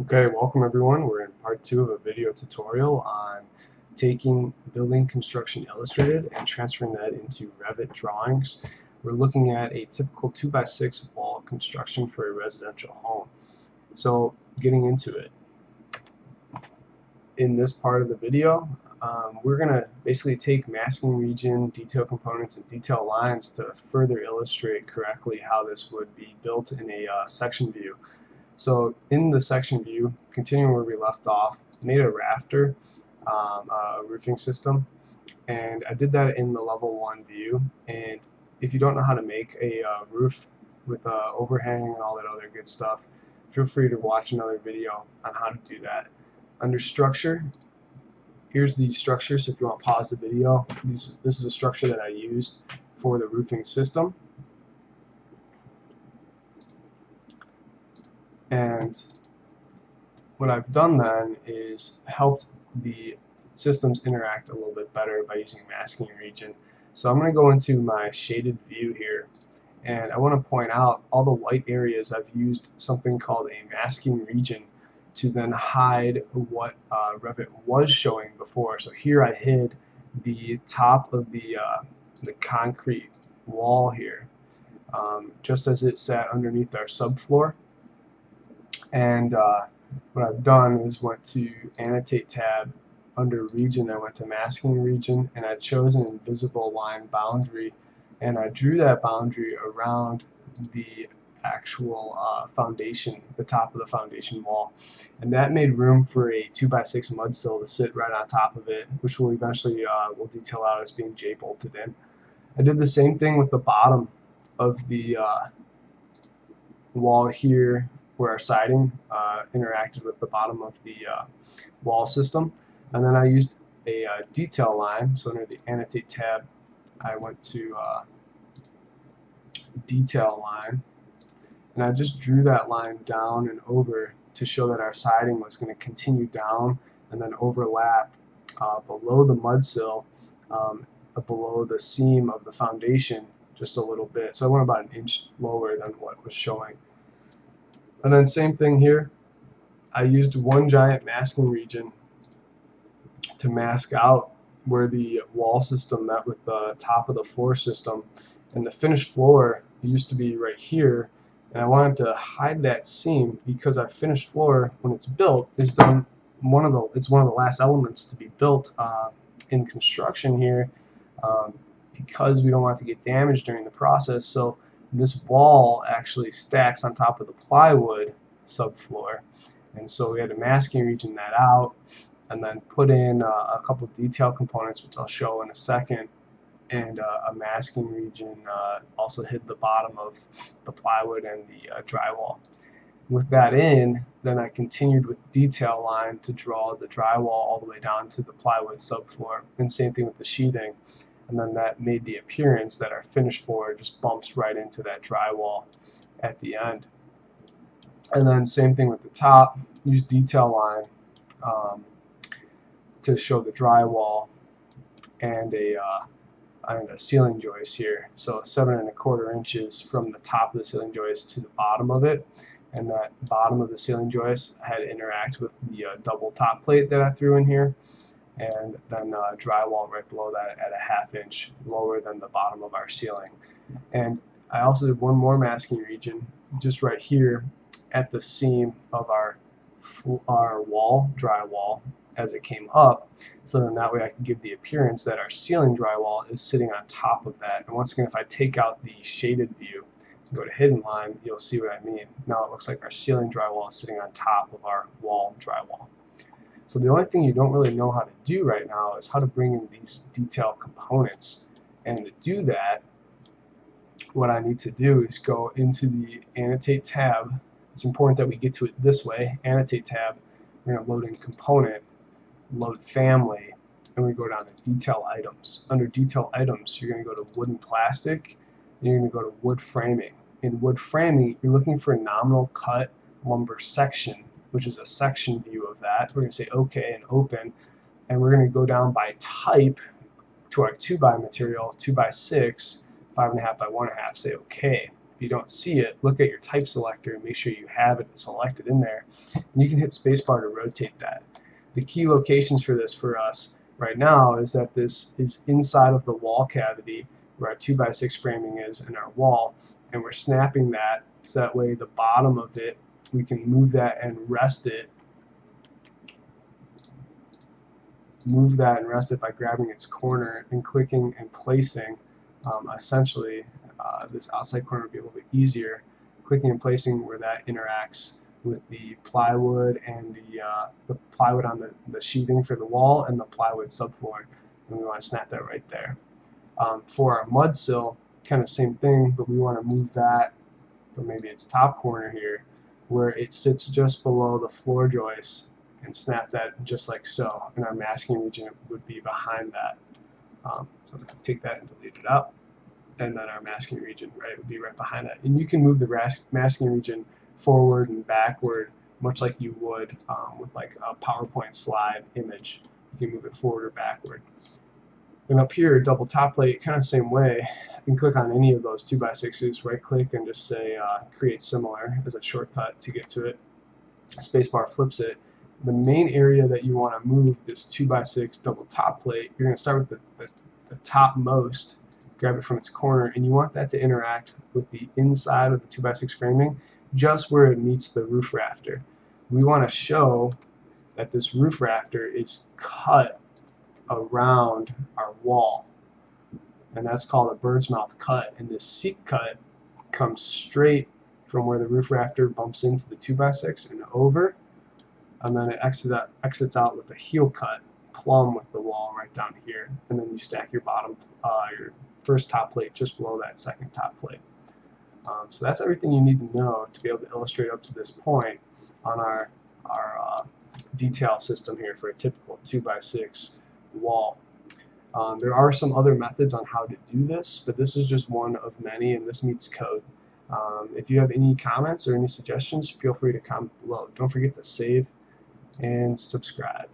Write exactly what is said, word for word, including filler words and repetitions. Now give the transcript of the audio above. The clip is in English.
Okay, welcome everyone. We're in part two of a video tutorial on taking Building Construction Illustrated and transferring that into Revit drawings. We're looking at a typical two by six wall construction for a residential home. So getting into it. In this part of the video, um, we're going to basically take masking region, detail components, and detail lines to further illustrate correctly how this would be built in a uh, section view. So in the section view, continuing where we left off, made a rafter, um, a roofing system, and I did that in the level one view. And if you don't know how to make a uh, roof with uh, overhang and all that other good stuff, feel free to watch another video on how to do that. Under structure, here's the structure. So if you want to pause the video, this, this is a structure that I used for the roofing system. And what I've done then is helped the systems interact a little bit better by using masking region. So I'm going to go into my shaded view here, and I want to point out all the white areas. I've used something called a masking region to then hide what uh, Revit was showing before. So here I hid the top of the, uh, the concrete wall here, um, just as it sat underneath our subfloor. And uh, what I've done is went to Annotate tab, under Region, I went to Masking Region, and I chose an invisible line boundary, and I drew that boundary around the actual uh, foundation, the top of the foundation wall. And that made room for a two by six mud sill to sit right on top of it, which we'll eventually uh, will detail out as being J-bolted in. I did the same thing with the bottom of the uh, wall here, where our siding uh, interacted with the bottom of the uh, wall system. And then I used a uh, detail line, so under the Annotate tab, I went to uh, Detail Line, and I just drew that line down and over to show that our siding was going to continue down and then overlap uh, below the mud sill, um, below the seam of the foundation just a little bit. So I went about an inch lower than what was showing. And then same thing here, I used one giant masking region to mask out where the wall system met with the top of the floor system, and the finished floor used to be right here, and I wanted to hide that seam because our finished floor, when it's built, is done one of the it's one of the last elements to be built uh, in construction here, um, because we don't want it to get damaged during the process. So this wall actually stacks on top of the plywood subfloor, and so we had to masking region that out and then put in uh, a couple detail components, which I'll show in a second, and uh, a masking region uh, also hid the bottom of the plywood and the uh, drywall. With that in, then I continued with detail line to draw the drywall all the way down to the plywood subfloor, and same thing with the sheathing. And then that made the appearance that our finished floor just bumps right into that drywall at the end. And then same thing with the top, use detail line um, to show the drywall and a, uh, and a ceiling joist here. So seven and a quarter inches from the top of the ceiling joist to the bottom of it, and that bottom of the ceiling joist had to interact with the uh, double top plate that I threw in here, and then uh, drywall right below that at a half inch lower than the bottom of our ceiling. And I also did one more masking region just right here at the seam of our, our wall drywall as it came up, so then that way I can give the appearance that our ceiling drywall is sitting on top of that. And once again, if I take out the shaded view and go to hidden line, you'll see what I mean. Now it looks like our ceiling drywall is sitting on top of our wall drywall. So the only thing you don't really know how to do right now is how to bring in these detail components. And to do that, what I need to do is go into the Annotate tab. It's important that we get to it this way. Annotate tab, we're going to load in Component, load Family, and we go down to Detail Items. Under Detail Items, you're going to go to Wood and Plastic, and you're going to go to Wood Framing. In Wood Framing, you're looking for a nominal cut lumber section, which is a section view of that. We're going to say OK and open, and we're going to go down by type to our two by material, two by six, five and a half by one and a half, say OK. If you don't see it, look at your type selector and make sure you have it selected in there, and you can hit spacebar to rotate that. The key locations for this for us right now is that this is inside of the wall cavity where our two by six framing is and our wall, and we're snapping that so that way the bottom of it, we can move that and rest it, move that and rest it by grabbing its corner and clicking and placing. Um, essentially, uh, this outside corner would be a little bit easier, clicking and placing where that interacts with the plywood and the, uh, the plywood on the, the sheathing for the wall and the plywood subfloor, and we want to snap that right there. Um, for our mud sill, kind of same thing, but we want to move that from maybe its top corner here where it sits just below the floor joist and snap that just like so, and our masking region would be behind that. Um, so I'm going to take that and delete it out, and then our masking region right would be right behind that. And you can move the masking region forward and backward much like you would um, with like a PowerPoint slide image. You can move it forward or backward. And up here, double top plate, kind of same way. You can click on any of those two by sixes, right click and just say uh, create similar as a shortcut to get to it. Spacebar flips it. The main area that you want to move this two by six double top plate, you're going to start with the, the, the topmost, grab it from its corner, and you want that to interact with the inside of the two by six framing just where it meets the roof rafter. We want to show that this roof rafter is cut around our wall, and that's called a bird's mouth cut, and this seat cut comes straight from where the roof rafter bumps into the two by six and over, and then it exits out, exits out with a heel cut, plumb with the wall right down here, and then you stack your bottom, uh, your first top plate just below that second top plate. Um, so that's everything you need to know to be able to illustrate up to this point on our, our uh, detail system here for a typical two by six wall. Um, there are some other methods on how to do this, but this is just one of many, and this meets code. Um, if you have any comments or any suggestions, feel free to comment below. Don't forget to save and subscribe.